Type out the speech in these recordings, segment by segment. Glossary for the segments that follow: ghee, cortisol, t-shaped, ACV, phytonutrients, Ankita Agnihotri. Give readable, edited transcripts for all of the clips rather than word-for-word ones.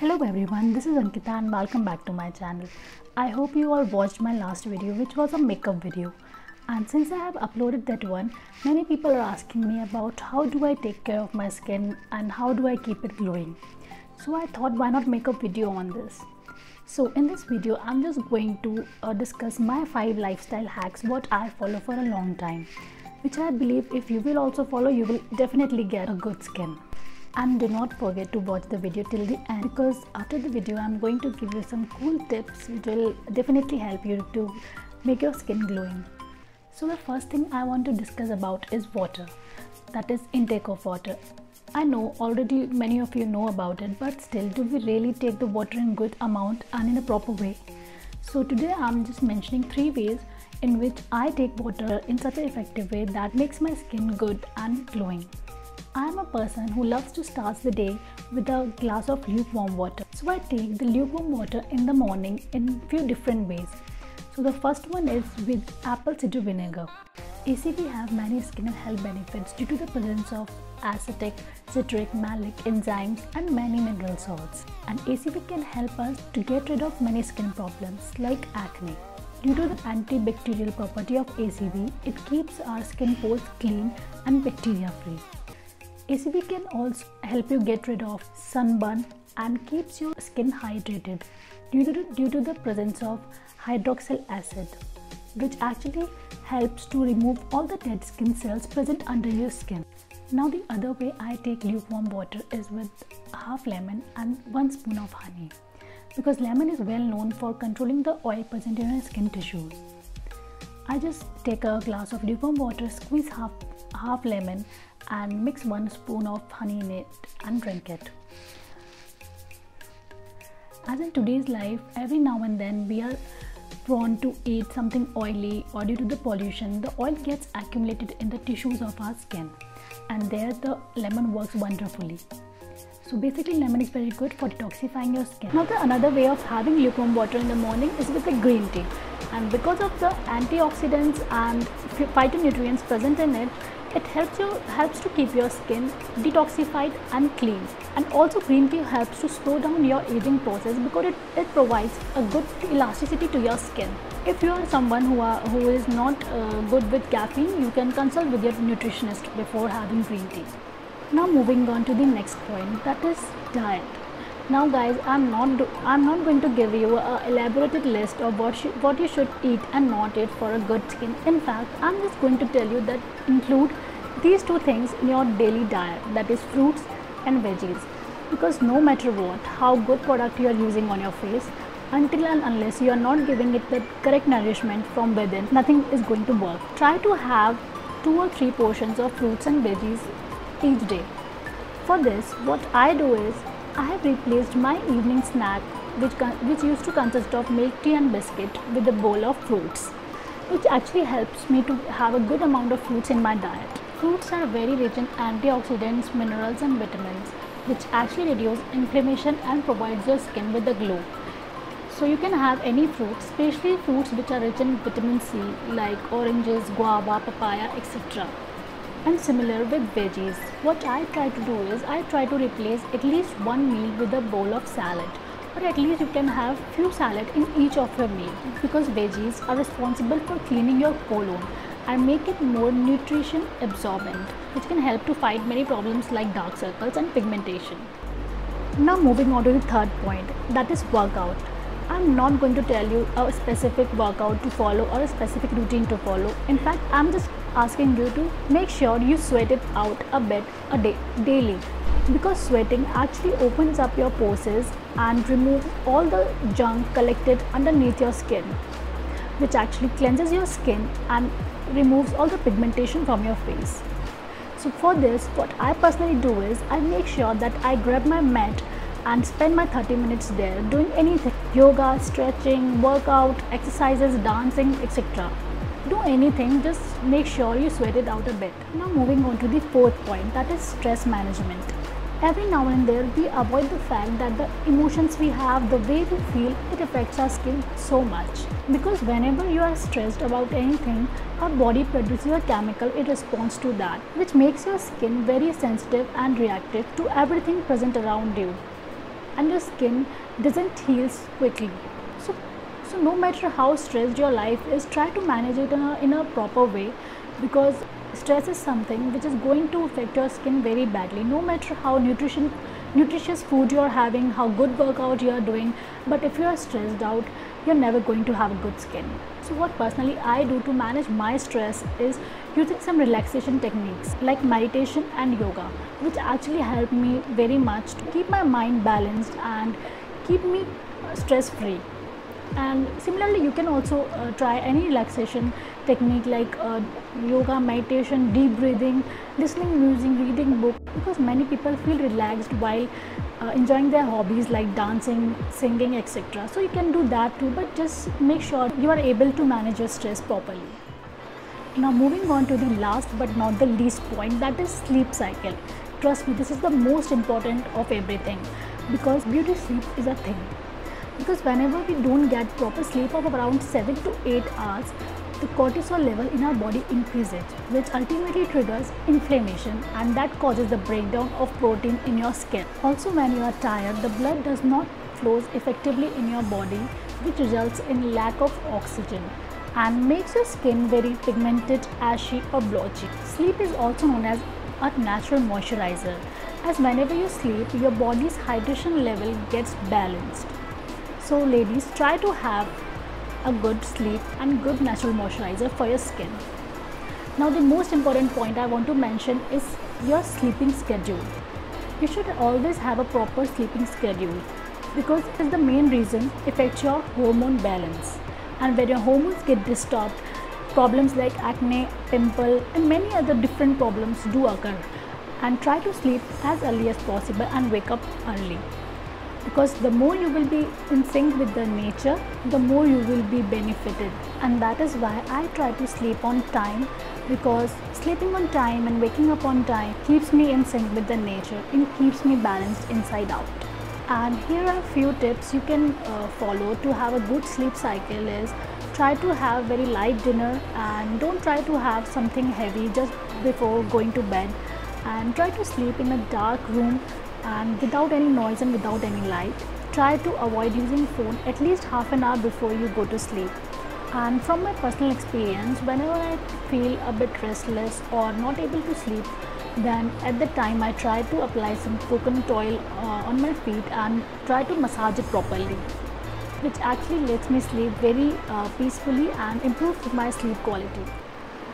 Hello everyone, this is Ankita and welcome back to my channel. I hope you all watched my last video which was a makeup video, and since I have uploaded that one, many people are asking me about how do I take care of my skin and how do I keep it glowing. So I thought why not make a video on this. So in this video I'm just going to discuss my 5 lifestyle hacks what I follow for a long time, which I believe if you will also follow you will definitely get a good skin. And do not forget to watch the video till the end, because after the video I'm going to give you some cool tips which will definitely help you to make your skin glowing. So the first thing I want to discuss about is water, that is intake of water. I know already many of you know about it, but still do we really take the water in good amount and in a proper way? So today I'm just mentioning 3 ways in which I take water in such an effective way that makes my skin good and glowing. I am a person who loves to start the day with a glass of lukewarm water. So I take the lukewarm water in the morning in few different ways. So the first one is with apple cider vinegar. ACV have many skin and health benefits due to the presence of acetic, citric, malic enzymes and many mineral salts. And ACV can help us to get rid of many skin problems like acne. Due to the antibacterial property of ACV, it keeps our skin pores clean and bacteria free. ACV can also help you get rid of sunburn and keeps your skin hydrated due to the presence of hydroxyl acid, which actually helps to remove all the dead skin cells present under your skin. Now the other way I take lukewarm water is with half lemon and 1 spoon of honey, because lemon is well known for controlling the oil present in your skin tissues. I just take a glass of lukewarm water, squeeze half lemon and mix 1 spoon of honey in it and drink it. As in today's life, every now and then we are prone to eat something oily, or due to the pollution the oil gets accumulated in the tissues of our skin, and there the lemon works wonderfully. So basically lemon is very good for detoxifying your skin. Now the another way of having lukewarm water in the morning is with the green tea, and because of the antioxidants and phytonutrients present in it, it helps to keep your skin detoxified and clean. And also green tea helps to slow down your aging process, because it provides a good elasticity to your skin. If you are someone who is not good with caffeine, you can consult with your nutritionist before having green tea. Now moving on to the next point, that is diet. Now guys, I'm not going to give you an elaborated list of what you should eat and not eat for a good skin. In fact, I'm just going to tell you that include these 2 things in your daily diet, that is fruits and veggies. Because no matter what, how good product you are using on your face, until and unless you are not giving it the correct nourishment from within, nothing is going to work. Try to have 2 or 3 portions of fruits and veggies each day. For this, what I do is I have replaced my evening snack, which used to consist of milk tea and biscuit, with a bowl of fruits, which actually helps me to have a good amount of fruits in my diet. Fruits are very rich in antioxidants, minerals and vitamins, which actually reduce inflammation and provides your skin with a glow. So you can have any fruits, especially fruits which are rich in vitamin C, like oranges, guava, papaya, etc. And similar with veggies, what I try to do is I try to replace at least 1 meal with a bowl of salad, or at least you can have few salad in each of your meal, because veggies are responsible for cleaning your colon and make it more nutrition absorbent, which can help to fight many problems like dark circles and pigmentation. Now moving on to the third point, that is workout. I'm not going to tell you a specific workout to follow or a specific routine to follow. In fact, I'm just asking you to make sure you sweat it out a bit a day daily, because sweating actually opens up your pores and removes all the junk collected underneath your skin, which actually cleanses your skin and removes all the pigmentation from your face. So for this, what I personally do is I make sure that I grab my mat and spend my 30 minutes there doing anything, yoga, stretching, workout, exercises, dancing, etc. Do anything, just make sure you sweat it out a bit. Now moving on to the fourth point, that is stress management. Every now and then we avoid the fact that the emotions we have, the way we feel, it affects our skin so much. Because whenever you are stressed about anything, our body produces a chemical in response to that, which makes your skin very sensitive and reactive to everything present around you. and your skin doesn't heal quickly. So no matter how stressed your life is, try to manage it in a proper way, because stress is something which is going to affect your skin very badly. No matter how nutritious food you are having, how good workout you are doing, but if you are stressed out, you're never going to have a good skin. So what personally I do to manage my stress is using some relaxation techniques like meditation and yoga, which actually help me very much to keep my mind balanced and keep me stress free. And similarly, you can also try any relaxation technique like yoga, meditation, deep breathing, listening to music, reading books, because many people feel relaxed while enjoying their hobbies like dancing, singing, etc. So you can do that too, but just make sure you are able to manage your stress properly. Now moving on to the last but not the least point, that is sleep cycle. Trust me, this is the most important of everything, because beauty sleep is a thing. Because whenever we don't get proper sleep of around 7 to 8 hours, the cortisol level in our body increases, which ultimately triggers inflammation, and that causes the breakdown of protein in your skin. Also, when you are tired, the blood does not flow effectively in your body, which results in lack of oxygen and makes your skin very pigmented, ashy or blotchy. Sleep is also known as a natural moisturizer, as whenever you sleep, your body's hydration level gets balanced. So ladies, try to have a good sleep and good natural moisturizer for your skin. Now the most important point I want to mention is your sleeping schedule. You should always have a proper sleeping schedule, because it is the main reason it affects your hormone balance. And when your hormones get disturbed, problems like acne, pimple and many other different problems do occur. And try to sleep as early as possible and wake up early, because the more you will be in sync with the nature, the more you will be benefited. And that is why I try to sleep on time, because sleeping on time and waking up on time keeps me in sync with the nature and keeps me balanced inside out. And here are a few tips you can follow to have a good sleep cycle is, try to have very light dinner and don't try to have something heavy just before going to bed, and try to sleep in a dark room and without any noise and without any light. Try to avoid using phone at least half an hour before you go to sleep. And from my personal experience, whenever I feel a bit restless or not able to sleep, then at the time I try to apply some coconut oil on my feet and try to massage it properly, which actually lets me sleep very peacefully and improves my sleep quality.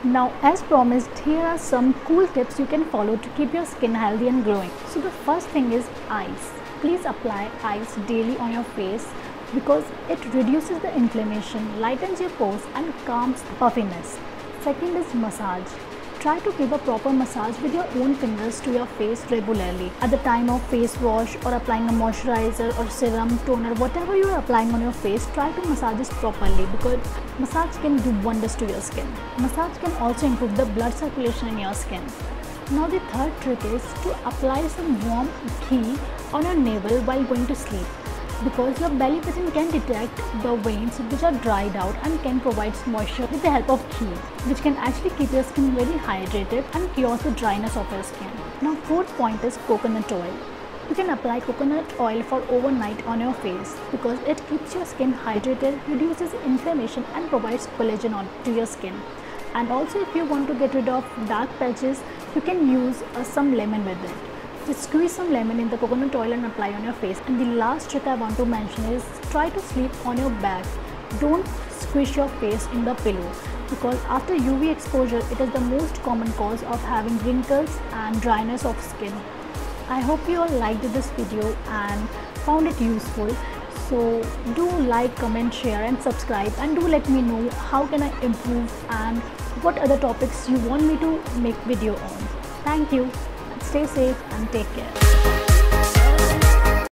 Now as promised, here are some cool tips you can follow to keep your skin healthy and glowing. So the first thing is ice. Please apply ice daily on your face, because it reduces the inflammation, lightens your pores and calms the puffiness. Second is massage. Try to give a proper massage with your own fingers to your face regularly at the time of face wash or applying a moisturizer or serum, toner, whatever you are applying on your face. Try to massage this properly, because massage can do wonders to your skin. Massage can also improve the blood circulation in your skin. Now the third trick is to apply some warm ghee on your navel while going to sleep, because your belly button can detect the veins which are dried out and can provide moisture with the help of ghee, which can actually keep your skin very hydrated and cures the dryness of your skin. Now fourth point is coconut oil. You can apply coconut oil for overnight on your face, because it keeps your skin hydrated, reduces inflammation and provides collagen to your skin. And also, if you want to get rid of dark patches, you can use some lemon with it. Just squeeze some lemon in the coconut oil and apply on your face. And the last trick I want to mention is try to sleep on your back. Don't squish your face in the pillow, because after UV exposure, it is the most common cause of having wrinkles and dryness of skin. I hope you all liked this video and found it useful. So do like, comment, share and subscribe, and do let me know how can I improve and what other topics you want me to make video on. Thank you. Stay safe and take care.